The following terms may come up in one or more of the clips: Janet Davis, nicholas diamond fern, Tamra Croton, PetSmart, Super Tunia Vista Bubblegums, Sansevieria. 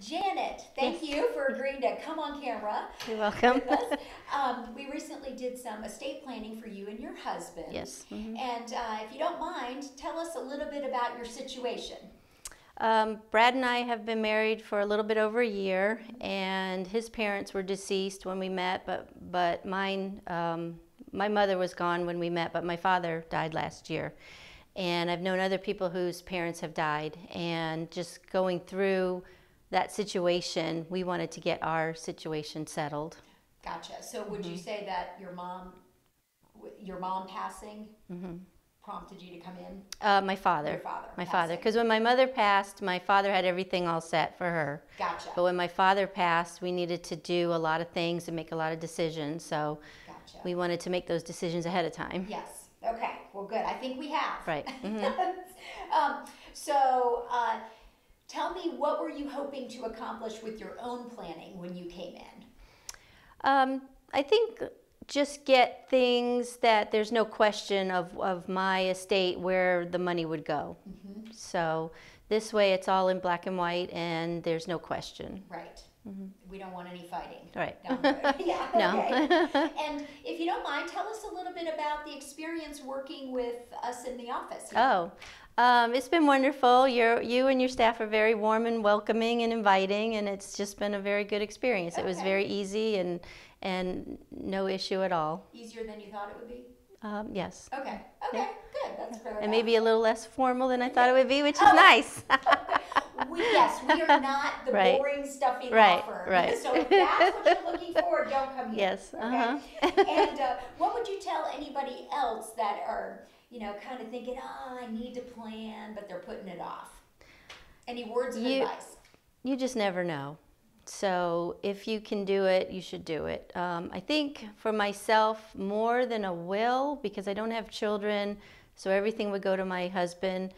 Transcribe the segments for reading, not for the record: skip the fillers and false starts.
Janet, thank you for agreeing to come on camera. You're welcome. With us. We recently did some estate planning for you and your husband. Yes. Mm-hmm. And if you don't mind, tell us a little bit about your situation. Brad and I have been married for a little bit over a year, and his parents were deceased when we met, but mine, my mother was gone when we met, but my father died last year. And I've known other people whose parents have died, and just going through that situation, we wanted to get our situation settled. Gotcha. So would you say that your mom passing prompted you to come in? My father. Because when my mother passed, my father had everything all set for her. Gotcha. But when my father passed, we needed to do a lot of things and make a lot of decisions. So we wanted to make those decisions ahead of time. Yes. Okay. Well, good. I think we have. Right. Mm-hmm. Tell me, what were you hoping to accomplish with your own planning when you came in? I think just get things that there's no question of my estate where the money would go. Mm-hmm. So this way it's all in black and white and there's no question. Right. Mm-hmm. We don't want any fighting. Right. Down the road. Yeah, no. Okay. And if you don't mind, tell us a little bit about the experience working with us in the office. Oh. It's been wonderful. You and your staff are very warm and welcoming and inviting, and it's just been a very good experience. Okay. It was very easy and no issue at all. Easier than you thought it would be? Yes. Okay. Okay. Yeah. Good. That's fair. And maybe a little less formal than I thought it would be, which is nice. We are not the boring, stuffy offer. Right. So if that's what you're looking for, don't come here. Yes. Uh-huh. Okay? And what would you tell anybody else that are, you know, kind of thinking, oh, I need to plan, but they're putting it off? Any words of advice? You just never know. So if you can do it, you should do it. I think for myself, more than a will, because I don't have children, so everything would go to my husband.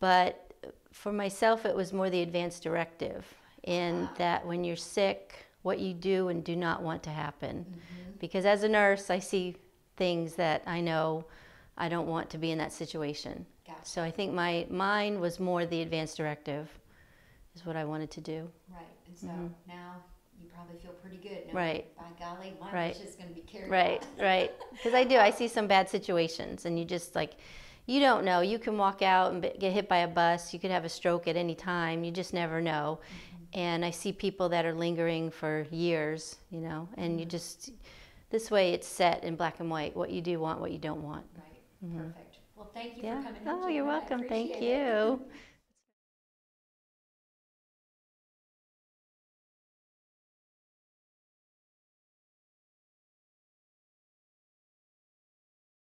But for myself, it was more the advance directive in that when you're sick, what you do and do not want to happen. Mm-hmm. Because as a nurse, I see things that I know I don't want to be in that situation. Gotcha. So I think mine was more the advance directive is what I wanted to do. Right, and so now you probably feel pretty good. No, right. By golly, my wish is going to be carried on. Right, because I see some bad situations and you just like, you don't know. You can walk out and get hit by a bus. You could have a stroke at any time. You just never know. Mm-hmm. And I see people that are lingering for years, you know, and you just, this way it's set in black and white, what you do want, what you don't want. Right. Perfect. Well, thank you for coming in. Oh, you're welcome. Thank you.